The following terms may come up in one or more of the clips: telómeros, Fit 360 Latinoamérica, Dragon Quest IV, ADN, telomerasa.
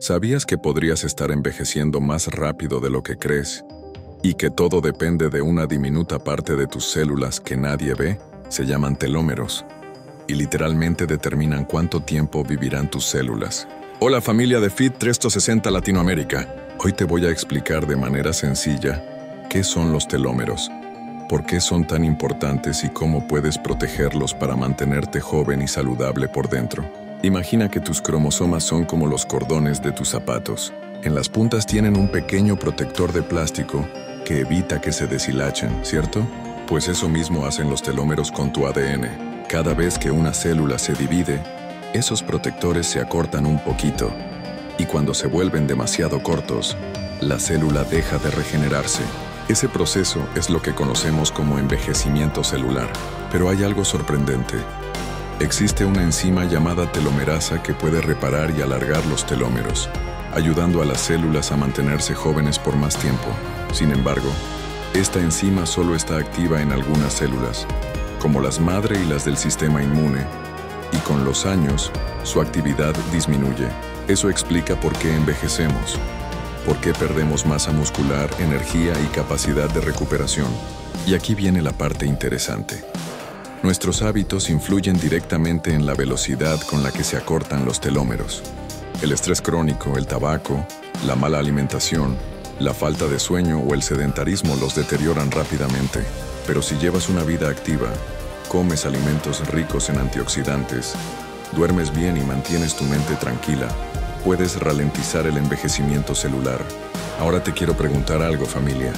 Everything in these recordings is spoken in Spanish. ¿Sabías que podrías estar envejeciendo más rápido de lo que crees y que todo depende de una diminuta parte de tus células que nadie ve? Se llaman telómeros y literalmente determinan cuánto tiempo vivirán tus células. Hola familia de Fit 360 Latinoamérica. Hoy te voy a explicar de manera sencilla qué son los telómeros, por qué son tan importantes y cómo puedes protegerlos para mantenerte joven y saludable por dentro. Imagina que tus cromosomas son como los cordones de tus zapatos. En las puntas tienen un pequeño protector de plástico que evita que se deshilachen, ¿cierto? Pues eso mismo hacen los telómeros con tu ADN. Cada vez que una célula se divide, esos protectores se acortan un poquito. Y cuando se vuelven demasiado cortos, la célula deja de regenerarse. Ese proceso es lo que conocemos como envejecimiento celular. Pero hay algo sorprendente. Existe una enzima llamada telomerasa que puede reparar y alargar los telómeros, ayudando a las células a mantenerse jóvenes por más tiempo. Sin embargo, esta enzima solo está activa en algunas células, como las madre y las del sistema inmune, y con los años, su actividad disminuye. Eso explica por qué envejecemos, por qué perdemos masa muscular, energía y capacidad de recuperación. Y aquí viene la parte interesante. Nuestros hábitos influyen directamente en la velocidad con la que se acortan los telómeros. El estrés crónico, el tabaco, la mala alimentación, la falta de sueño o el sedentarismo los deterioran rápidamente. Pero si llevas una vida activa, comes alimentos ricos en antioxidantes, duermes bien y mantienes tu mente tranquila, puedes ralentizar el envejecimiento celular. Ahora te quiero preguntar algo, familia.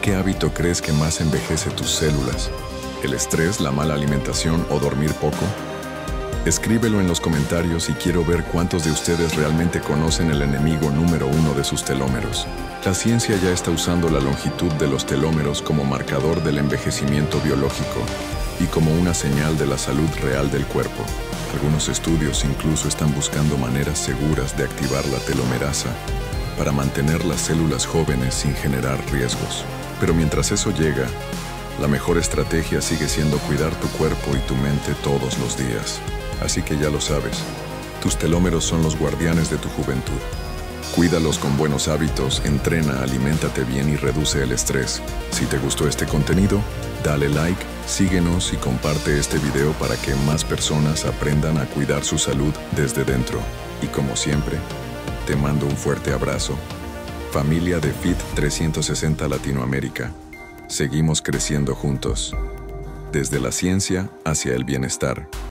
¿Qué hábito crees que más envejece tus células? ¿El estrés, la mala alimentación o dormir poco? Escríbelo en los comentarios y quiero ver cuántos de ustedes realmente conocen el enemigo número uno de sus telómeros. La ciencia ya está usando la longitud de los telómeros como marcador del envejecimiento biológico y como una señal de la salud real del cuerpo. Algunos estudios incluso están buscando maneras seguras de activar la telomerasa para mantener las células jóvenes sin generar riesgos. Pero mientras eso llega, la mejor estrategia sigue siendo cuidar tu cuerpo y tu mente todos los días. Así que ya lo sabes, tus telómeros son los guardianes de tu juventud. Cuídalos con buenos hábitos, entrena, aliméntate bien y reduce el estrés. Si te gustó este contenido, dale like, síguenos y comparte este video para que más personas aprendan a cuidar su salud desde dentro. Y como siempre, te mando un fuerte abrazo. Familia de Fit 360 Latinoamérica, seguimos creciendo juntos, desde la ciencia hacia el bienestar.